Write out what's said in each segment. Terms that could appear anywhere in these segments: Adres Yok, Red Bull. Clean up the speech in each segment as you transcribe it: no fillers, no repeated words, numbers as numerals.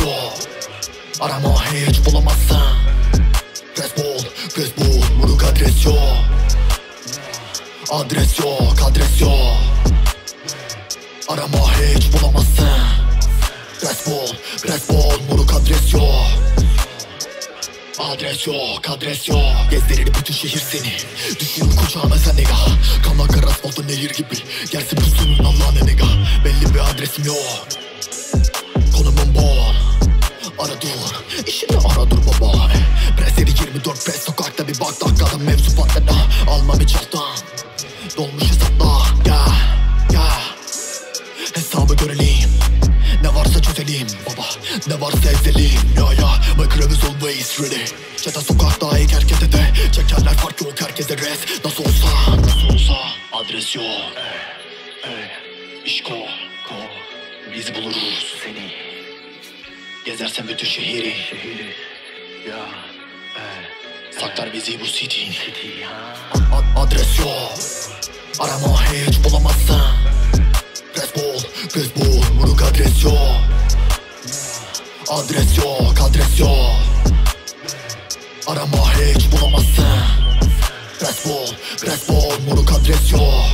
Yo, arama hiç bulamazsan. Red Bull, Red Bull, buruk adres yok. Adres yok, adres yok. Arama hiç bulamazsan. Red Bull, Red Bull, buruk adres yok. Adres yok, adres yok. Gezdirir bütün şehir seni. Düşürür kucağına sen nega. Kanla kar asfalta nehir gibi. Gelsin pusunun Allah'ına nega. Belli bir adresim yok. Konumum bol. Ara dur, işini ara dur baba. Preseri 24 pes sokakta bir bak dakikadan mevzu patladı. Almam hiç alttan, dolmuş hesapla. Ya, ya, hesabı görelim. Ne varsa çözelim baba, ne varsa ezelim. Ya ya, my crew is always ready. Çete sokakta ilk herkese de çekerler fark yok herkese res. Nasıl olsa, nasıl olsa adres yok. İş kol, biz buluruz seni. Gezersen bütün şehri, yeah, saklar bizi bu city. Adres yok, arama hiç bulamazsan. Red Bull, Red Bull, buruk adres yok. Adres yok, adres yok. Arama hiç bulamazsan. Red Bull, Red Bull, buruk adres yok.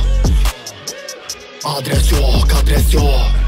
Adres yok, adres yok.